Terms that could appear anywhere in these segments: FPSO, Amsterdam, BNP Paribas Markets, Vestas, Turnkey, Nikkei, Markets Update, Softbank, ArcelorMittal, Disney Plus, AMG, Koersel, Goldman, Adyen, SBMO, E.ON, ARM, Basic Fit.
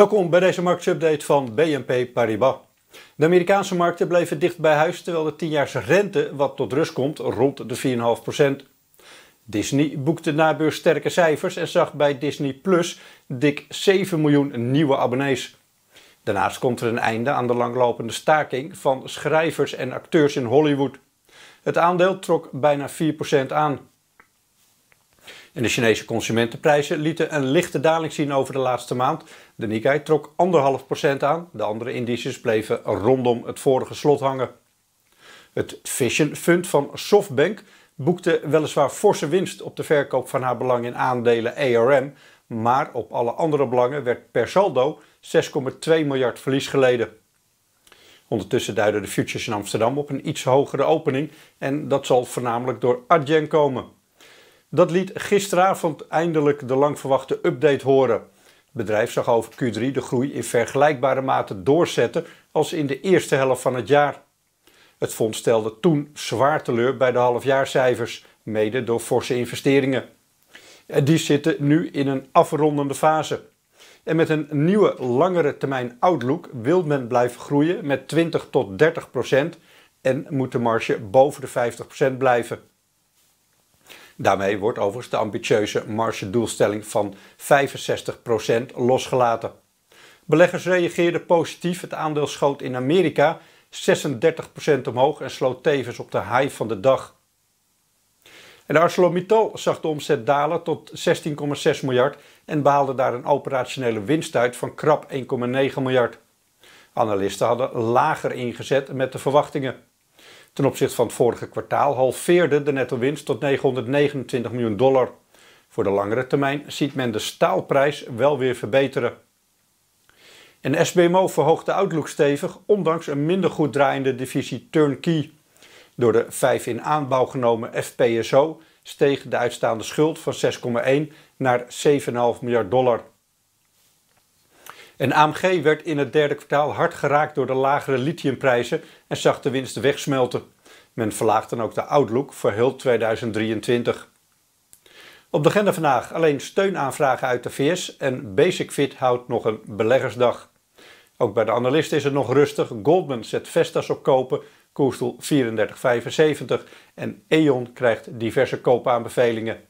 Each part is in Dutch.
Welkom bij deze marktsupdate van BNP Paribas. De Amerikaanse markten bleven dicht bij huis terwijl de 10-jaarse rente wat tot rust komt rond de 4,5%. Disney boekte nabeurs sterke cijfers en zag bij Disney Plus dik 7 miljoen nieuwe abonnees. Daarnaast komt er een einde aan de langlopende staking van schrijvers en acteurs in Hollywood. Het aandeel trok bijna 4% aan. En de Chinese consumentenprijzen lieten een lichte daling zien over de laatste maand. De Nikkei trok 1,5% aan, de andere indices bleven rondom het vorige slot hangen. Het Vision Fund van Softbank boekte weliswaar forse winst op de verkoop van haar belang in aandelen ARM, maar op alle andere belangen werd per saldo 6,2 miljard verlies geleden. Ondertussen duiden de futures in Amsterdam op een iets hogere opening en dat zal voornamelijk door Adyen komen. Dat liet gisteravond eindelijk de lang verwachte update horen. Het bedrijf zag over Q3 de groei in vergelijkbare mate doorzetten als in de eerste helft van het jaar. Het fonds stelde toen zwaar teleur bij de halfjaarcijfers, mede door forse investeringen. Die zitten nu in een afrondende fase. En met een nieuwe langere termijn outlook wil men blijven groeien met 20 tot 30% en moet de marge boven de 50% blijven. Daarmee wordt overigens de ambitieuze margedoelstelling van 65% losgelaten. Beleggers reageerden positief. Het aandeel schoot in Amerika 36% omhoog en sloot tevens op de high van de dag. En ArcelorMittal zag de omzet dalen tot 16,6 miljard en behaalde daar een operationele winst uit van krap 1,9 miljard. Analisten hadden lager ingezet met de verwachtingen. Ten opzichte van het vorige kwartaal halveerde de netto-winst tot 929 miljoen dollar. Voor de langere termijn ziet men de staalprijs wel weer verbeteren. En de SBMO verhoogt de outlook stevig, ondanks een minder goed draaiende divisie Turnkey. Door de 5 in aanbouw genomen FPSO steeg de uitstaande schuld van 6,1 naar 7,5 miljard dollar. En AMG werd in het derde kwartaal hard geraakt door de lagere lithiumprijzen en zag de winst wegsmelten. Men verlaagt dan ook de outlook voor heel 2023. Op de agenda vandaag alleen steunaanvragen uit de VS en Basic Fit houdt nog een beleggersdag. Ook bij de analisten is het nog rustig. Goldman zet Vestas op kopen, Koersel 34,75 en E.ON krijgt diverse koopaanbevelingen.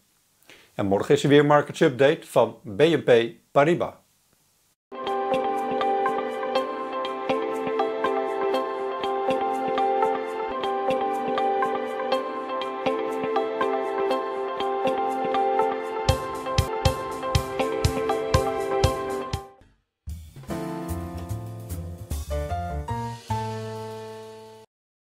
En morgen is er weer Markets Update van BNP Paribas.